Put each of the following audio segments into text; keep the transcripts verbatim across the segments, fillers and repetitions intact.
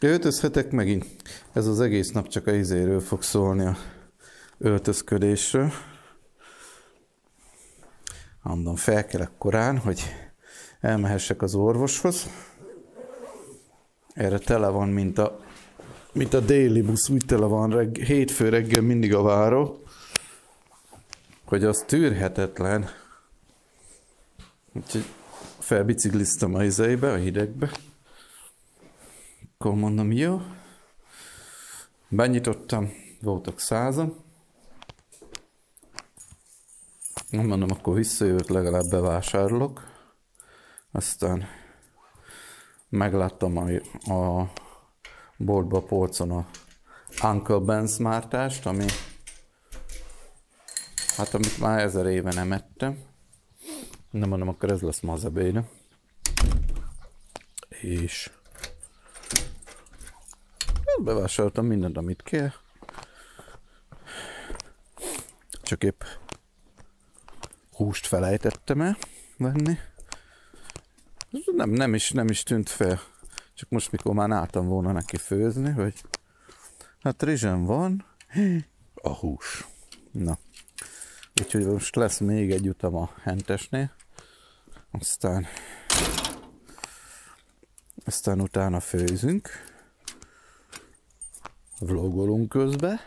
Öltözhetek megint. Ez az egész nap csak a izéről fog szólni, a öltözködésről. Mondom, felkelek korán, hogy elmehessek az orvoshoz. Erre tele van, mint a, mint a déli busz, úgy tele van regg, hétfő reggel mindig a váró, hogy az tűrhetetlen. Úgyhogy felbicikliztem a izeibe, a hidegbe. Akkor mondom, jó. Benyitottam, voltak százan. Mondom, akkor visszajövök, legalább bevásárolok. Aztán megláttam a, a boltba, a polcon a Uncle Benz mártást, ami, hát amit már ezer éve nem ettem. Nem mondom, akkor ez lesz ma az ebéd. És bevásároltam mindent, amit kell. Csak épp húst felejtettem el venni. Nem, nem, is, nem is tűnt fel. Csak most, mikor már álltam volna neki főzni, hogy hát rizsem van, a hús. Na. Úgyhogy most lesz még egy utam a hentesnél. Aztán aztán utána főzünk. Vlogolunk közbe,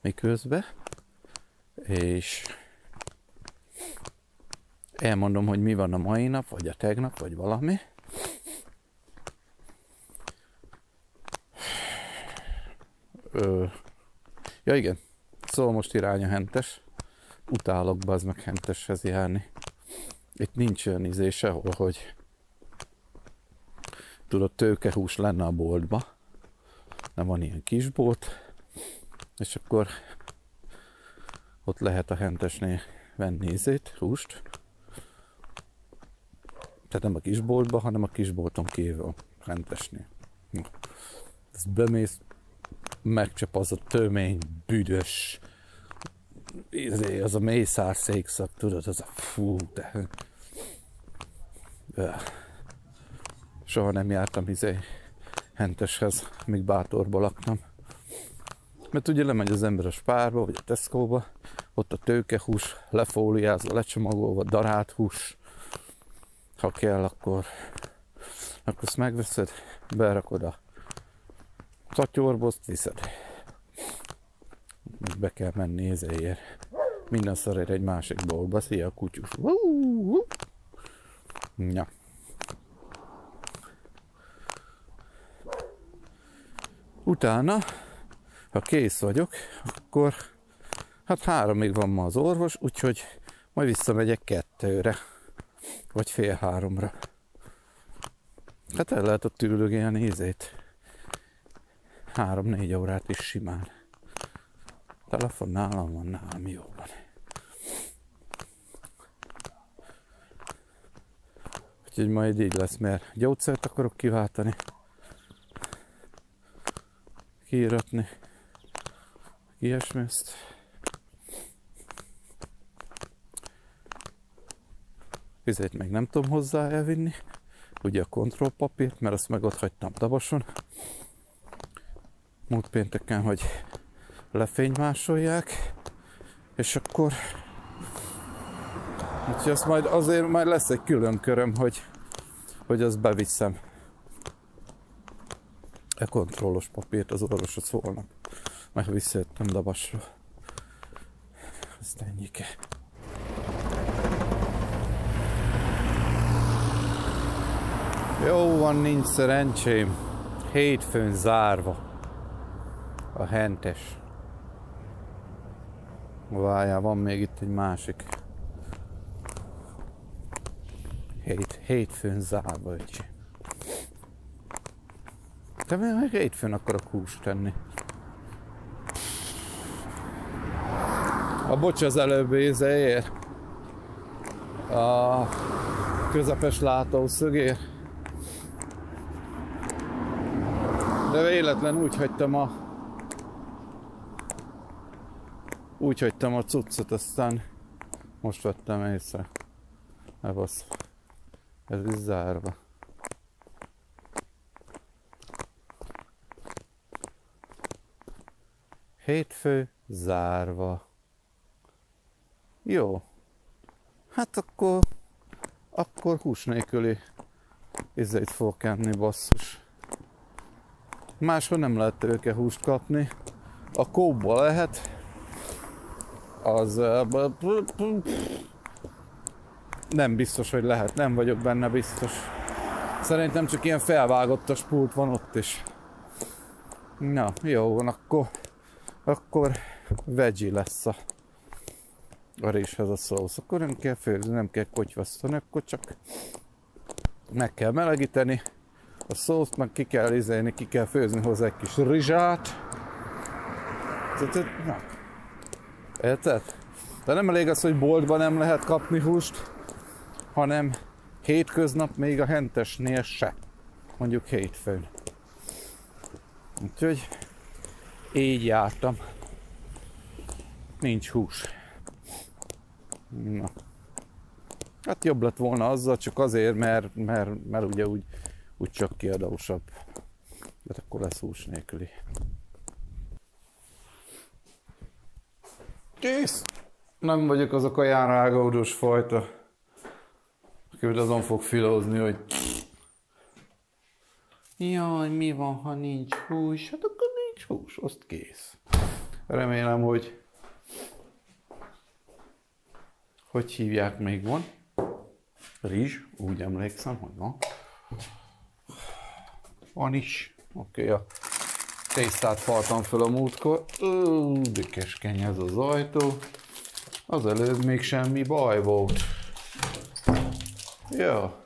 miközben. És elmondom, hogy mi van a mai nap, vagy a tegnap, vagy valami. Ö, ja igen, szóval most irány a hentes. Utálok bazd meg henteshez járni. Itt nincs olyan izé sehol, hogy tudod, tőkehús lenne a boltba. Nem van ilyen kisbolt. És akkor ott lehet a hentesnél venni izét, húst. Tehát nem a kisboltba, hanem a kisbolton kívül hentesnél. Ezt bemész, megcsap az a tömény, büdös, az a mészárszékszak, tudod, az a fú, de... Soha nem jártam izé henteshez, míg Bátorba laktam. Mert ugye lemegy az ember a Spárba, vagy a Tescóba, ott a tőkehús, lefóliázva, lecsomagolva, darált hús. Ha kell, akkor, akkor ezt megveszed, berakod a szatyorba, azt viszed. Most be kell menni nézéért. Minden szarért egy másik boltba. Szia a kutyus. Ja. Utána, ha kész vagyok, akkor hát háromig van ma az orvos, úgyhogy majd visszamegyek kettőre. Vagy fél háromra. Hát el lehet ott üldögélni izét. Három-négy órát is simán. Telefon nálam van, nálam jó van. Úgyhogy majd így lesz, mert gyógyszert akarok kiváltani. Kiíratni. Ilyesmi ezt. Ezért még nem tudom hozzá elvinni. Ugye a kontrollpapírt, mert azt meg ott hagytam Dabason. Múlt pénteken, hogy lefénymásolják, és akkor úgyhogy azt majd azért majd lesz egy külön köröm, hogy, hogy azt beviszem. E kontrollos papírt az orvoshoz szólnak. Meg visszajöttem Dabasra. Ezt ennyike. Jó van, nincs szerencsém. Hétfőn zárva a hentes. Várjál, van még itt egy másik. Hét, hétfőn zárva, öcsém. Te még hétfőn akarok húst tenni. A bocs az előbb ézéért. A közepes látószögért. De véletlen úgy hagytam a úgy hagytam a cuccot, aztán most vettem észre. Ne basz. Ez is zárva. Hétfő zárva. Jó. Hát akkor, akkor hús nélküli izét fogok enni, basszus. Máshol nem lehet tőkehúst kapni. A kóba lehet. Az... Nem biztos, hogy lehet. Nem vagyok benne biztos. Szerintem csak ilyen felvágottas pult van ott is. Na, jó van, akkor, akkor vegyi lesz a, a réshez a szósz. Akkor nem kell főzni, nem kell kotyvasztani, akkor csak meg kell melegíteni a szószt, meg ki kell ízelni, ki kell főzni hozzá egy kis rizsát. Na. Érted? De nem elég az, hogy boltban nem lehet kapni húst, hanem hétköznap még a hentesnél se. Mondjuk hétfőn. Úgyhogy így jártam. Nincs hús. Na. Hát jobb lett volna azzal, csak azért, mert, mert, mert ugye úgy, úgy csak kiadósabb. De akkor lesz hús nélküli. Kész! Nem vagyok az a kaján rágódós fajta, aki azon fog filózni, hogy jaj, mi van, ha nincs hús? Hát akkor nincs hús, azt kész. Remélem, hogy... Hogy hívják, még van? Rizs, úgy emlékszem, hogy van. Van is. Oké, okay, a tésztát faltam föl a múltkor. Ó, de keskeny ez az ajtó. Az előbb még semmi baj volt. Jó.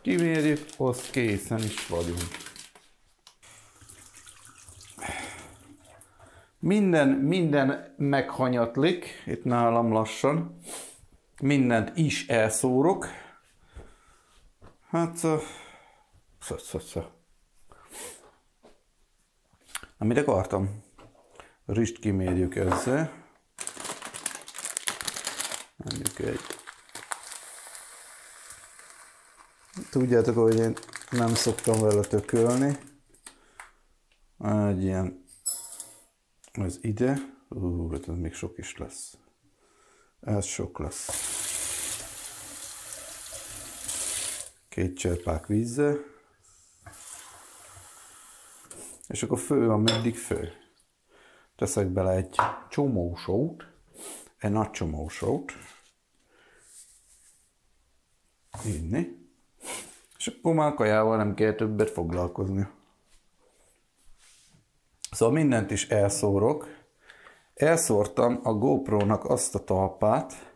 Kimérjük, azt készen is vagyunk. Minden, minden meghanyatlik, itt nálam lassan. Mindent is elszórok. Hát... Amit akartam. Rist kimérjük ezzel. Mondjuk egy... Tudjátok, hogy én nem szoktam vele tökölni. Egy ilyen, ez ide, ú, hát ez még sok is lesz. Ez sok lesz. Két cserpák vízzel. És akkor fő van mindig fő. Teszek bele egy csomó sót, egy nagy csomó sót. Inni. És akkor már kajával nem kell többet foglalkozni. Szóval mindent is elszórok. Elszórtam a GoPro-nak azt a talpát,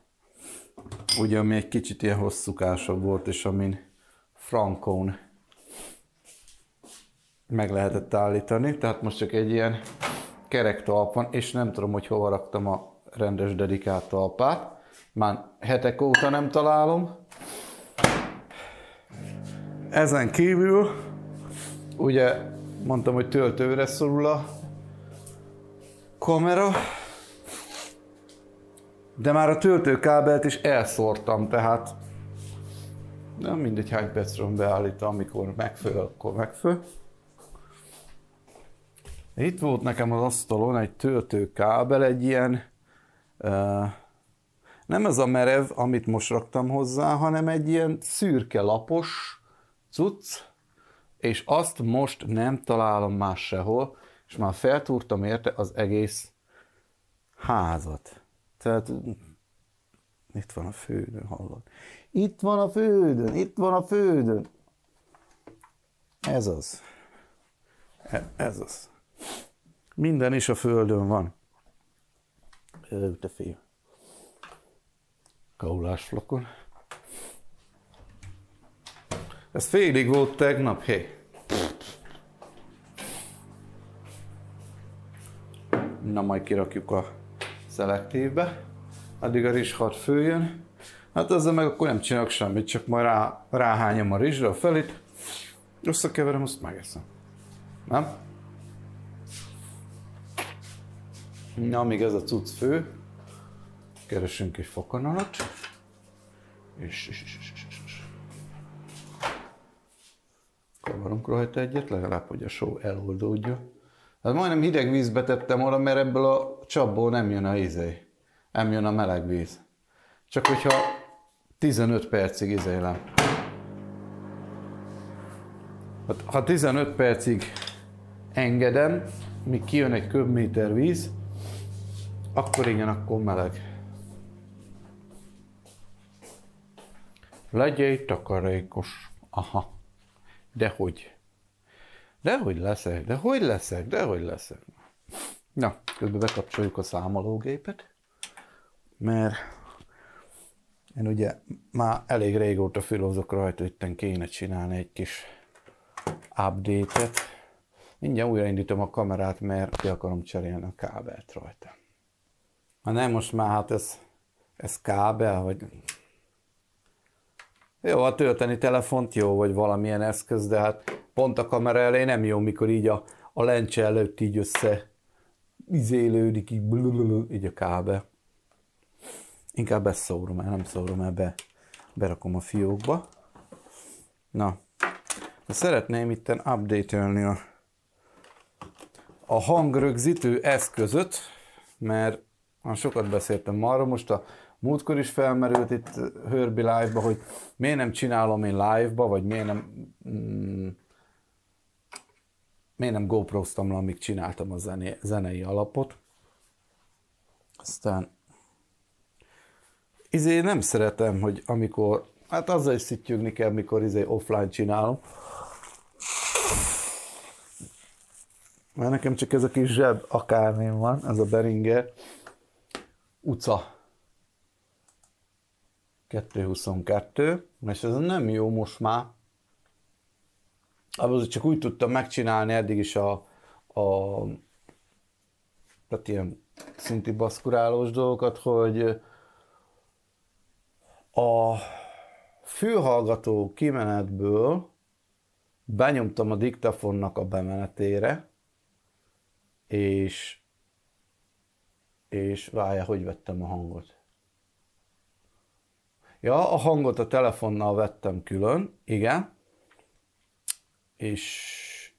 ugye ami egy kicsit ilyen hosszúkásabb volt, és amin frankón meg lehetett állítani. Tehát most csak egy ilyen kerek talp van, és nem tudom, hogy hova raktam a rendes dedikált talpát. Már hetek óta nem találom. Ezen kívül, ugye mondtam, hogy töltőre szorul a kamera, de már a töltőkábelt is elszórtam, tehát nem mindegy hány percről beállítom, amikor megföl, akkor megföl. Itt volt nekem az asztalon egy töltőkábel, egy ilyen, uh, nem ez a merev, amit most raktam hozzá, hanem egy ilyen szürke lapos cucc, és azt most nem találom már sehol, és már feltúrtam érte az egész házat. Tehát itt van a földön, hallod? Itt van a földön, itt van a földön. Ez az. Ez az. Minden is a földön van. Ő, te fiú. Kaulásflakon. Ez félig volt tegnap, hé. Na, majd kirakjuk a szelektívbe. Addig a rizs hadd főjön. Hát ezzel meg akkor nem csinálok semmit, csak majd rá, ráhányom a rizsra a felét. Összekeverem, azt megeszem. Nem? Na, amíg ez a cucc fő, keresünk egy fakanalat. És, és, és, és, és. Kavarunk rajta egyet, legalább, hogy a só eloldódja. Hát majdnem hideg vízbe tettem oda, mert ebből a csapból nem jön a izé, nem jön a meleg víz. Csak hogyha tizenöt percig izélem. Hát, ha tizenöt percig engedem, míg kijön egy köbméter víz, akkor igen, akkor meleg. Legyél takarékos. Aha. Dehogy. Dehogy leszek, dehogy leszek, dehogy leszek. Na, közben bekapcsoljuk a számológépet, mert én ugye már elég régóta filózok rajta, itten kéne csinálni egy kis update-et. Mindjárt újraindítom a kamerát, mert ki akarom cserélni a kábelt rajta. Ha nem, most már hát ez, ez kábel, vagy... Jó, ha tölteni telefont jó, vagy valamilyen eszköz, de hát pont a kamera elé nem jó, mikor így a, a lencse előtt így össze izélődik, így, így a kábel. Inkább ezt szórom el, nem szórom el, be, berakom a fiókba. Na, szeretném itten update-elni a, a hangrögzítő eszközöt, mert már sokat beszéltem arról, most a múltkor is felmerült itt Herbie Live-ba, hogy miért nem csinálom én live-ba, vagy miért nem, mm, miért nem GoPro-ztam le, amíg csináltam a zené, zenei alapot. Aztán izé nem szeretem, hogy amikor, hát azzal is szittyögni kell, mikor izé offline csinálom. Mert nekem csak ez a kis zseb akármilyen van, ez a Behringer Uca kettő huszonkettő, és ez nem jó most már. Abban csak úgy tudtam megcsinálni eddig is a, a tehát ilyen szinti baszkurálós dolgokat, hogy a fülhallgató kimenetből benyomtam a diktafonnak a bemenetére, és és várjál, hogy vettem a hangot. Ja, a hangot a telefonnal vettem külön, igen, és,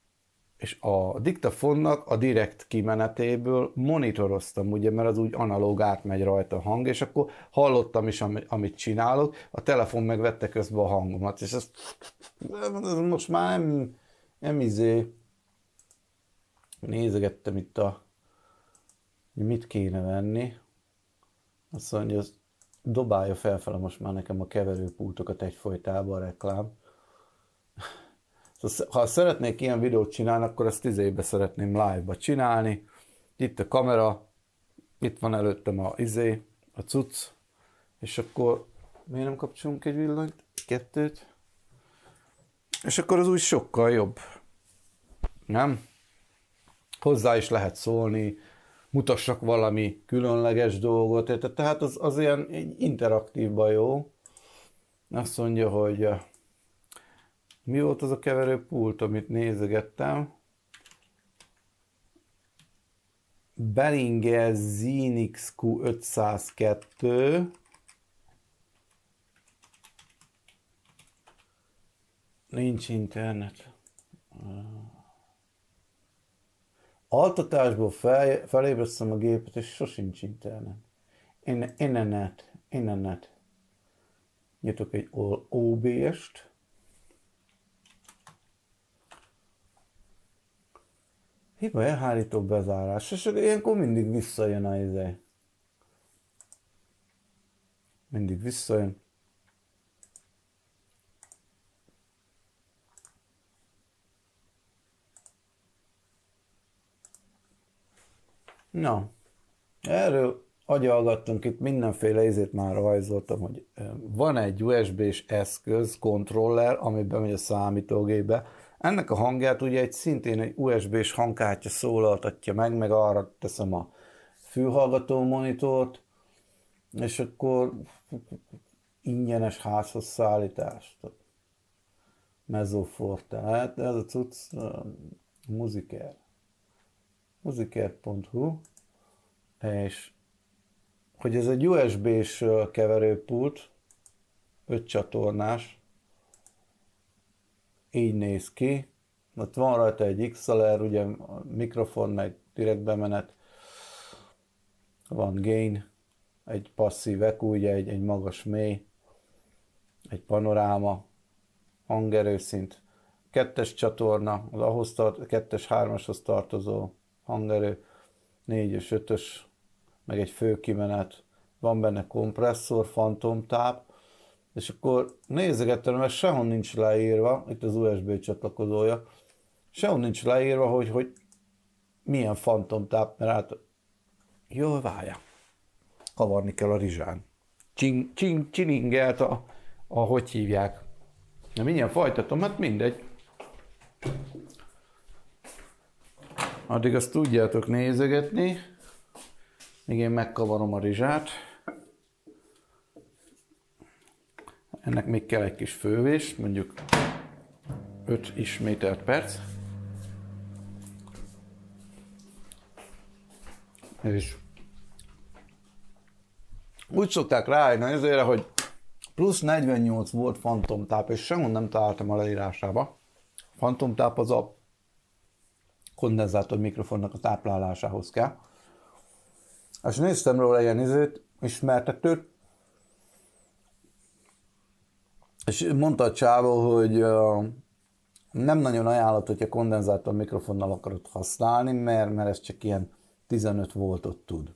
és a diktafonnak a direkt kimenetéből monitoroztam, ugye, mert az úgy analóg átmegy rajta a hang, és akkor hallottam is, amit csinálok, a telefon meg vette közben a hangomat, és ez, ez most már nem, nem izé, nézegettem itt a, mit kéne venni, azt mondja, hogy dobálja felfele most már nekem a keverőpultokat egyfolytában a reklám. Ha szeretnék ilyen videót csinálni, akkor ezt izébe szeretném live-ba csinálni. Itt a kamera, itt van előttem a izé, a cucc, és akkor miért nem kapcsolunk egy villanyt? Kettőt. És akkor az úgy sokkal jobb. Nem? Hozzá is lehet szólni, mutassak valami különleges dolgot, érted? Tehát az, az ilyen interaktívban jó. Azt mondja, hogy mi volt az a keverőpult, amit nézegettem? Behringer Xenyx Q ötszázkettő. Nincs internet. Altatásból fel, felébresztem a gépet, és sosincs internet. In, internet, internet. Nyitok egy o bé est. Hiba elhárító bezárás, és ilyenkor mindig visszajön a izé. Mindig visszajön. Na, erről agyalgattunk itt, mindenféle izét már rajzoltam, hogy van egy u es bé-s eszköz, kontroller, ami bemegy a számítógépbe. Ennek a hangját ugye egy szintén egy u es bé-s hangkártya szólaltatja meg, meg arra teszem a fülhallgató monitort, és akkor ingyenes házhoz szállítást. Mezzoforte, hát ez a cucc, muziker. muzikert pont hu, és hogy ez egy u es bé-s keverőpult, öt csatornás, így néz ki, Ott van rajta egy iksz el er, ugye a mikrofon, meg direkt bemenet, van gain, egy passzív eku, ugye egy, egy magas mély, egy panoráma, hangerőszint, kettes csatorna, az ahhoz tart, kettes hármashoz tartozó hangerő, négyes ötös, meg egy főkimenet, van benne kompresszor, fantomtáp, és akkor nézegettem, mert sehol nincs leírva, itt az u es bé csatlakozója, sehol nincs leírva, hogy, hogy milyen fantomtáp, mert hát jól várja, kavarni kell a rizsán. Csing, csing, csilingelt a, a, hogy hívják. De mindjárt folytatom, hát mindegy. Addig azt tudjátok nézegetni, még én megkavarom a rizsát. Ennek még kell egy kis fővés, mondjuk öt ismételt perc. És úgy szokták rájönni ezére, hogy plusz negyvennyolc volt fantomtáp, és sehol nem találtam a leírásába. Fantomtáp az a kondenzátor mikrofonnak a táplálásához kell. És néztem róla ilyen izőt, ismertetőt, és mondta a csávó, hogy nem nagyon ajánlott, hogyha kondenzátor mikrofonnal akarod használni, mert, mert ez csak ilyen tizenöt voltot tud.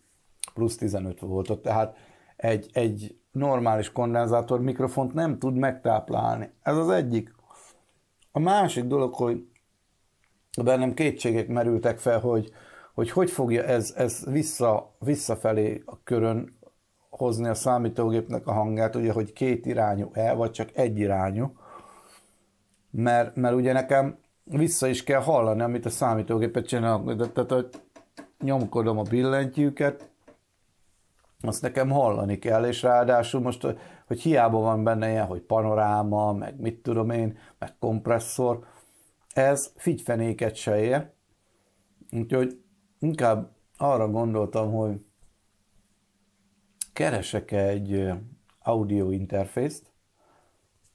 Plusz tizenöt voltot, tehát egy, egy normális kondenzátor mikrofont nem tud megtáplálni. Ez az egyik. A másik dolog, hogy bennem kétségek merültek fel, hogy hogy, hogy fogja ez, ez vissza, visszafelé a körön hozni a számítógépnek a hangját, ugye, hogy két irányú el, vagy csak egy irányú, mert, mert ugye nekem vissza is kell hallani, amit a számítógépet csinálok, tehát hogy nyomkodom a billentyűket, azt nekem hallani kell, és ráadásul most, hogy hiába van benne ilyen, hogy panoráma, meg mit tudom én, meg kompresszor, ez figyfenéket se ér, úgyhogy inkább arra gondoltam, hogy keresek egy audio interfészt.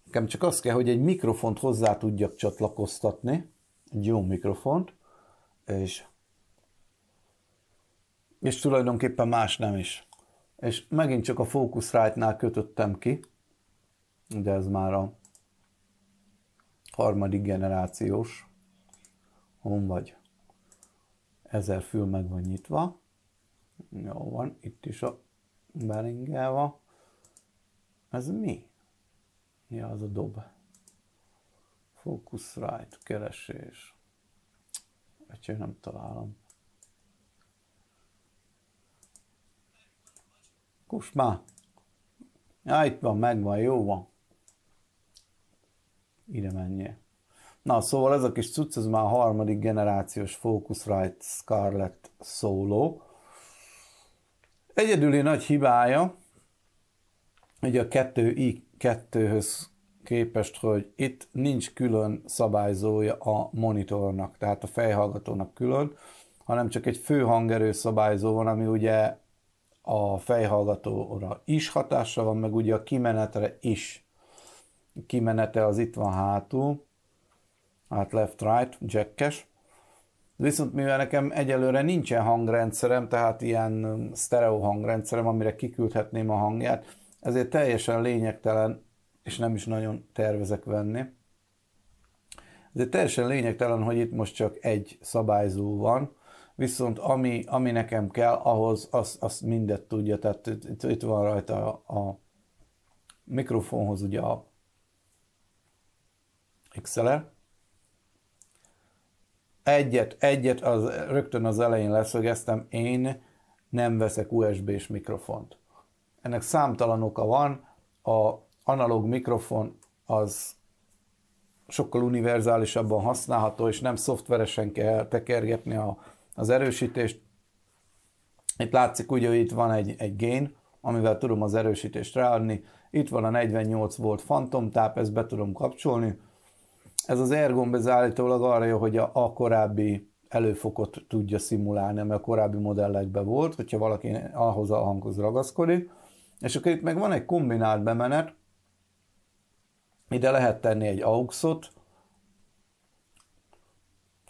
Nekem csak az kell, hogy egy mikrofont hozzá tudjak csatlakoztatni, egy jó mikrofont, és, és tulajdonképpen más nem is. És megint csak a Focusrite-nál kötöttem ki, de ez már a harmadik generációs, hon vagy. Ezer fül meg van nyitva. Jó van, itt is a Behringerva. Ez mi? Ja, az a dob. Focusrite, keresés. Egyébként nem találom. Kus már. Ja, itt van, megvan, jó van. Ide menjél. Na, szóval ez a kis cucc, ez már a harmadik generációs Focusrite Scarlett Solo. Egyedüli nagy hibája, ugye a kettő i kettőhöz képest, hogy itt nincs külön szabályzója a monitornak, tehát a fejhallgatónak külön, hanem csak egy fő hangerő szabályzó van, ami ugye a fejhallgatóra is hatással van, meg ugye a kimenetre is. A kimenete az itt van hátul. Hát left-right, jackes. Viszont mivel nekem egyelőre nincsen hangrendszerem, tehát ilyen stereo hangrendszerem, amire kiküldhetném a hangját, ezért teljesen lényegtelen, és nem is nagyon tervezek venni. Ezért teljesen lényegtelen, hogy itt most csak egy szabályzó van, viszont ami, ami nekem kell, ahhoz azt az mindet tudja, tehát itt, itt van rajta a, a mikrofonhoz ugye a iksz el er. Egyet, egyet, az, rögtön az elején leszögeztem, én nem veszek u es bé-s mikrofont. Ennek számtalan oka van, a analóg mikrofon az sokkal univerzálisabban használható, és nem szoftveresen kell tekergetni a, az erősítést. Itt látszik ugye, hogy itt van egy, egy gain, amivel tudom az erősítést ráadni. Itt van a negyvennyolc volt fantomtáp, ezt be tudom kapcsolni. Ez az ergombez állítólag arra jó, hogy a, a korábbi előfokot tudja szimulálni, ami a korábbi modellekben volt, hogyha valaki ahhoz a hanghoz ragaszkodik. És akkor itt meg van egy kombinált bemenet, ide lehet tenni egy auxot,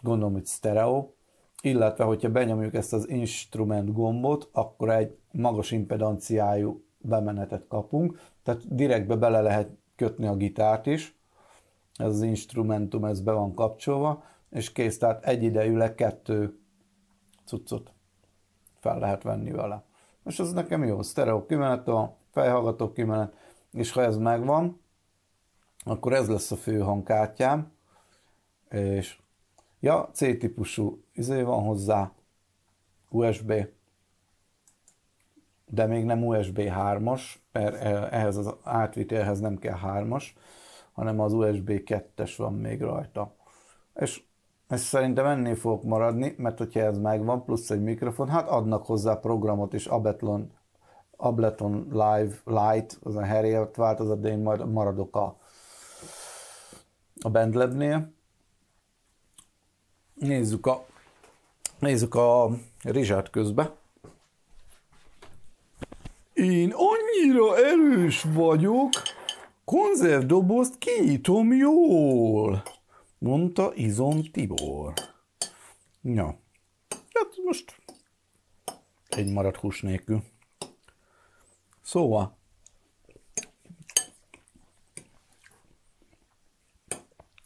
gondolom, hogy stereo, illetve hogyha benyomjuk ezt az instrument gombot, akkor egy magas impedanciájú bemenetet kapunk, tehát direktbe bele lehet kötni a gitárt is, ez az instrumentum, ez be van kapcsolva, és kész, tehát egyidejűleg kettő cuccot fel lehet venni vele. És ez nekem jó, sztereó kimenet, a fejhallgató kimenet, és ha ez megvan, akkor ez lesz a fő hangkártyám, és ja, C-típusú izé van hozzá, u es bé, de még nem u es bé hármas, mert ehhez az átvitelhez nem kell hármas, hanem az u es bé kettes van még rajta. És és szerintem ennél fogok maradni, mert hogyha ez megvan, plusz egy mikrofon, hát adnak hozzá programot is, Ableton, Ableton Live Lite, az a herélt változat, de én majd maradok a, a BandLab-nél. Nézzük a, nézzük a rizsát közbe. Én annyira erős vagyok, konzervdobozt kinyitom jól, mondta Izom Tibor. Ja, hát most egy maradt hús nélkül. Szóval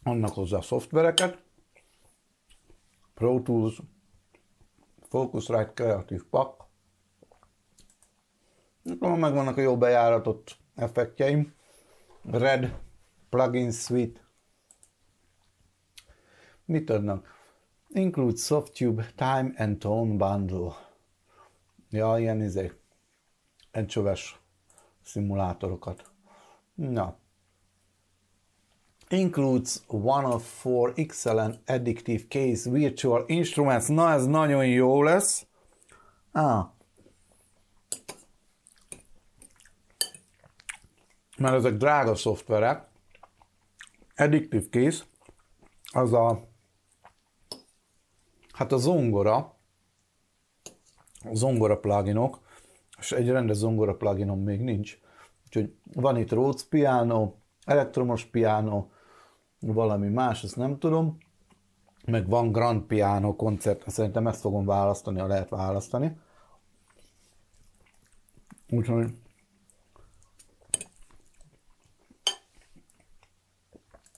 annak hozzá a szoftvereket, Pro Tools, Focusrite Creative Pack, akkor megvannak a jó bejáratott effektjeim, Red Plugin Suite. Mit adnak? Include Softube Time and Tone Bundle. Ja, ilyen izé, encsöves szimulátorokat. Na. Includes one of four excellent addictive keys virtual instruments. Na, ez nagyon jó lesz. Ah. Mert ezek drága szoftverek. Addictive Keys az a hát a zongora, a zongora pluginok, és egy rendes zongora pluginom még nincs. Úgyhogy van itt Rhodes piano, elektromos piano, valami más, ezt nem tudom. Meg van grand piano koncert, szerintem ezt fogom választani, ha lehet választani. Úgyhogy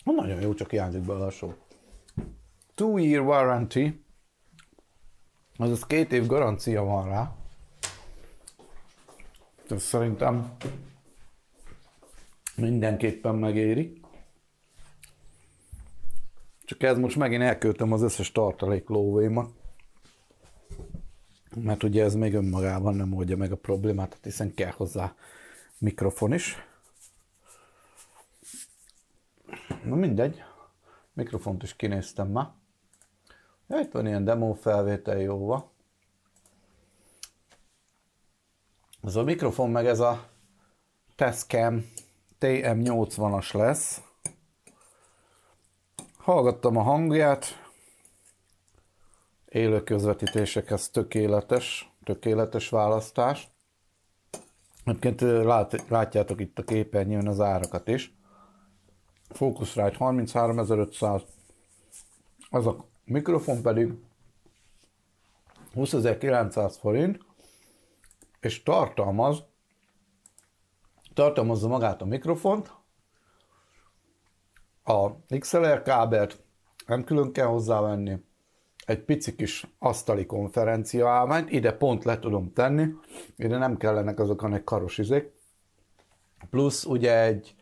nagyon jó, csak hiányzik belőle a show. Two year warranty, azaz két év garancia van rá. Ez szerintem mindenképpen megéri. Csak ez most megint elköltöm az összes tartalék lóvémat. Mert ugye ez még önmagában nem oldja meg a problémát, hiszen kell hozzá mikrofon is. Na mindegy, mikrofont is kinéztem már. Ja, itt van ilyen demo felvétel jóva. Ez a mikrofon meg ez a Tascam té em nyolcvanas lesz. Hallgattam a hangját. Élő közvetítésekhez tökéletes, tökéletes választás. Egyébként lát, látjátok itt a képernyőn az árakat is. Focusrite harmincháromezer-ötszáz, az a mikrofon pedig húszezer-kilencszáz forint, és tartalmaz, tartalmazza magát a mikrofont, a iksz el er kábelt nem külön kell hozzávenni, egy pici kis asztali konferencia állványt, ide pont le tudom tenni, ide nem kellenek azok a karos izék, plusz ugye egy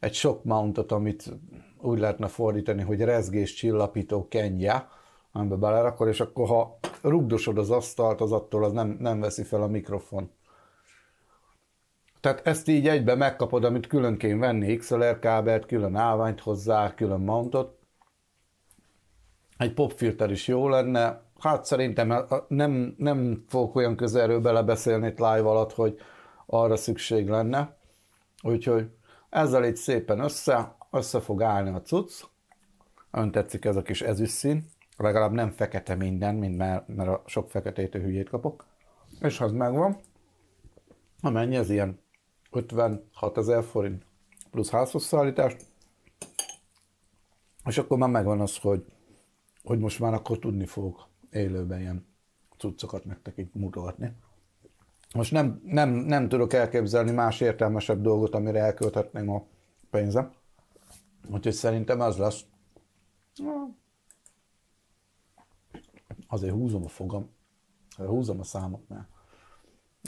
egy shock mountot, amit úgy lehetne fordítani, hogy rezgés csillapító kenje, amiben belerakod, és akkor ha rugdosod az asztalt, az attól az nem, nem veszi fel a mikrofon. Tehát ezt így egybe megkapod, amit külön kell venni, iksz el er kábelt, külön állványt hozzá, külön mountot. Egy popfilter is jó lenne. Hát szerintem nem, nem fogok olyan közelről belebeszélni itt live alatt, hogy arra szükség lenne. Úgyhogy ezzel így szépen össze, össze fog állni a cucc. Ön tetszik ez a kis ezüst szín. Legalább nem fekete minden, mert, mert a sok feketétől hülyét kapok. És ha ez megvan, amennyi ez ilyen ötvenhatezer forint plusz házhozszállítás. És akkor már megvan az, hogy hogy most már akkor tudni fogok élőben ilyen cuccokat nektek itt mutogatni. Most nem, nem, nem tudok elképzelni más értelmesebb dolgot, amire elkölthetném a pénzem. Úgyhogy szerintem ez lesz. Azért húzom a fogam, húzom a számot, mert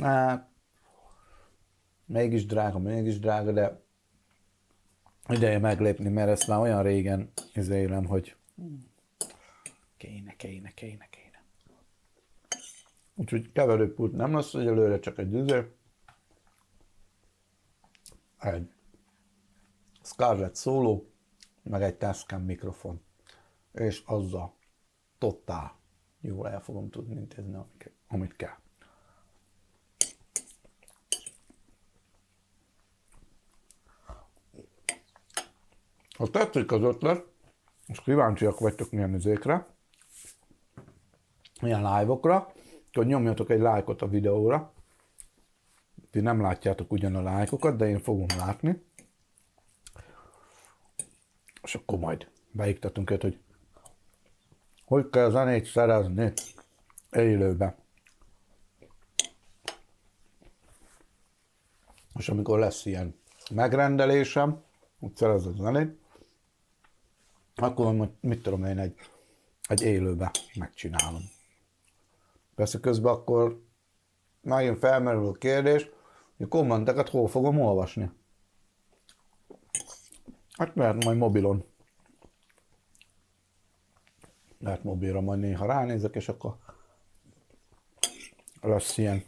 hát, mégis drága, mégis drága, de ideje meglépni, mert ezt már olyan régen élem, hogy kéne, kéne, kéne, kéne. Úgyhogy keverőpult nem lesz, hogy előre csak egy üző. Egy Scarlett szóló, meg egy Tascam mikrofon. És azzal totál jól el fogom tudni intézni, amit kell. Ha tetszik az ötlet, és kíváncsiak vagytok milyen üzékre, milyen live-okra, akkor nyomjatok egy lájkot a videóra. Ti nem látjátok ugyan a lájkokat, de én fogom látni. És akkor majd beiktatunk őt, hogy hogy kell zenét szerezni élőbe. És amikor lesz ilyen megrendelésem, hogy szerezek zenét, akkor mit tudom én, egy, egy élőbe megcsinálom. Persze közben akkor nagyon felmerül a kérdés, hogy a kommenteket hol fogom olvasni. Hát mert majd mobilon. Lehet mobilra majd néha ránézek, és akkor lesz ilyen.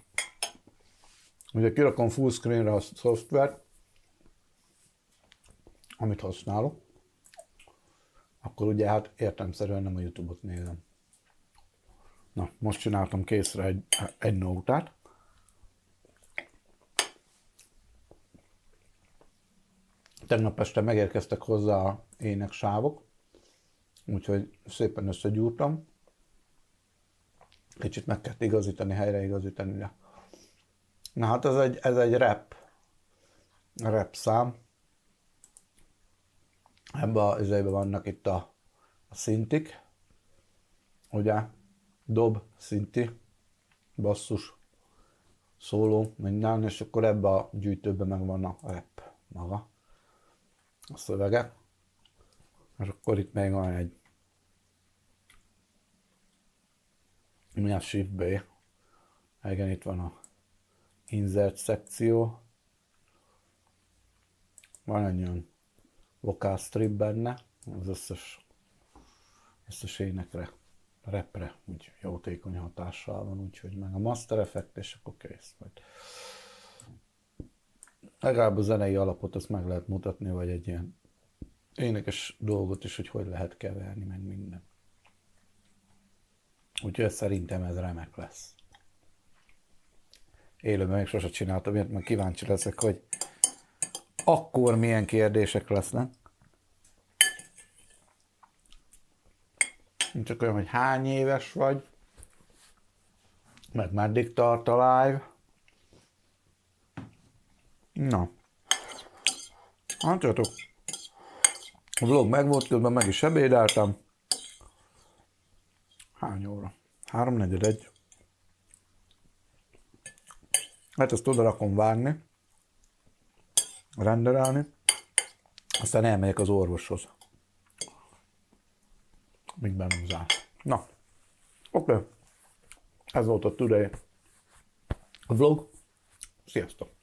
Ugye kirakom full screenre a szoftvert, amit használok, akkor ugye hát értelemszerűen nem a YouTube-ot nézem. Na, most csináltam készre egy, egy nótát. Tegnap este megérkeztek hozzá az éneksávok, úgyhogy szépen összegyúrtam. Kicsit meg kell igazítani, helyreigazítani, de... Na hát ez egy, ez egy rap, rap szám. Ebben az üzében vannak itt a, a szintik, ugye, dob, szinti, basszus, szóló, minden, és akkor ebbe a gyűjtőben meg van a rap maga, a szövege, és akkor itt még van egy, mi a Shift B, igen, itt van a insert szekció, van egy olyan vocal strip benne, az összes, összes énekre, repre, úgy jótékony hatással van, úgyhogy meg a master effekt, és akkor kész vagy. Legalább a zenei alapot azt meg lehet mutatni, vagy egy ilyen énekes dolgot is, hogy hogy lehet keverni, meg minden. Úgyhogy szerintem ez remek lesz. Élőben még sose csináltam ilyet, mert kíváncsi leszek, hogy akkor milyen kérdések lesznek. Csak olyan, hogy hány éves vagy, meg meddig tart a live. Na. Látjátok, a vlog megvolt, közben meg is ebédeltem. Hány óra? három negyven egy. Hát ezt oda rakom vágni. Renderálni, aztán elmegyek az orvoshoz. Még bennem zár. Na, oké. Okay. Ez volt a today vlog. Sziasztok!